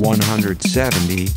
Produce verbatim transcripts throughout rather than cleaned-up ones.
one hundred seventy,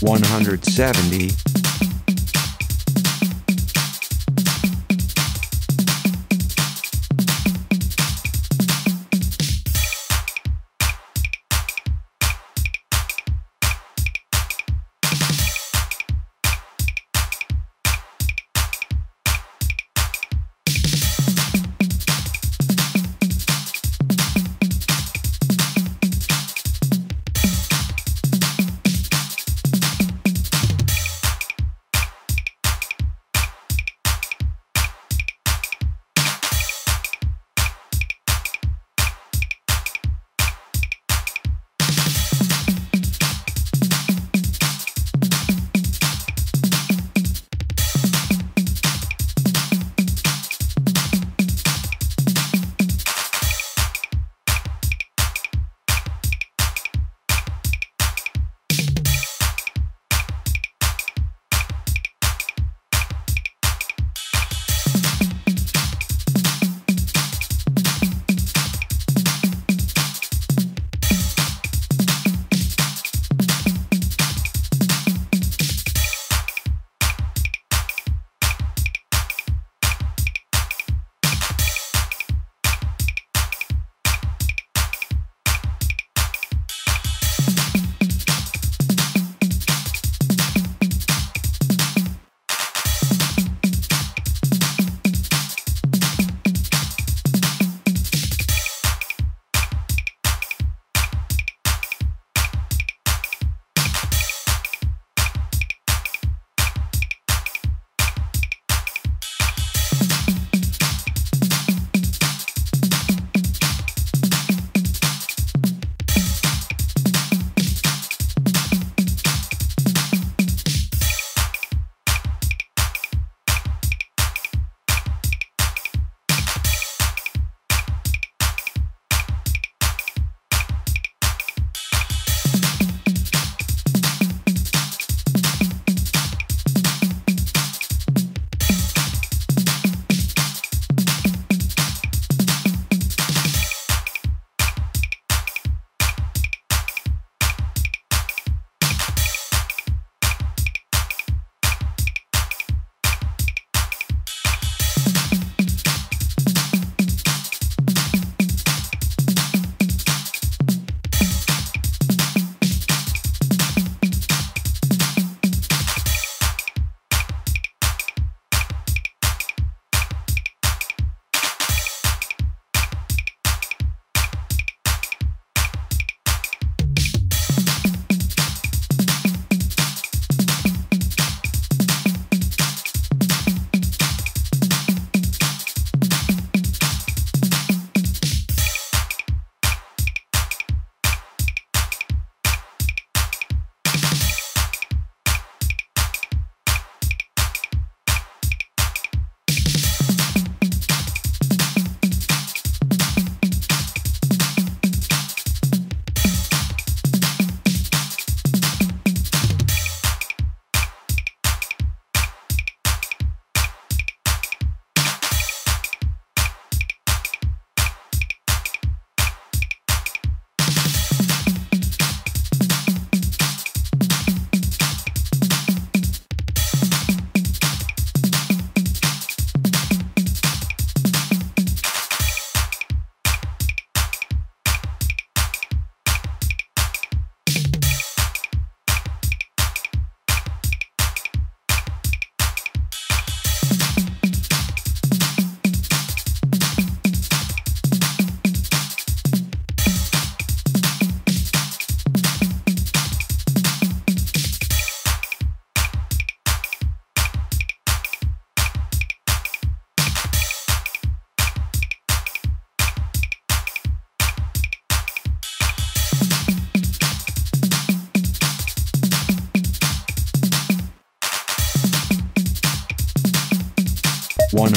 one hundred seventy,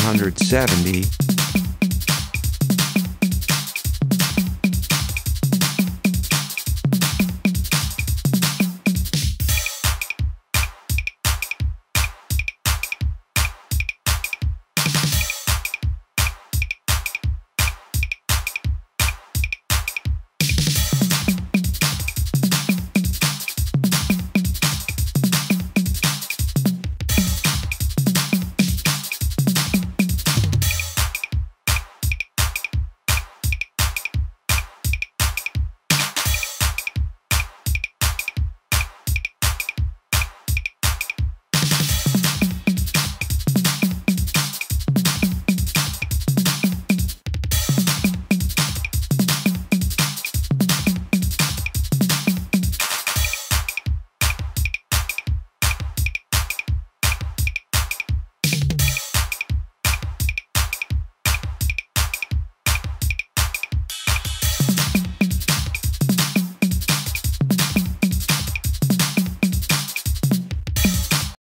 one hundred seventy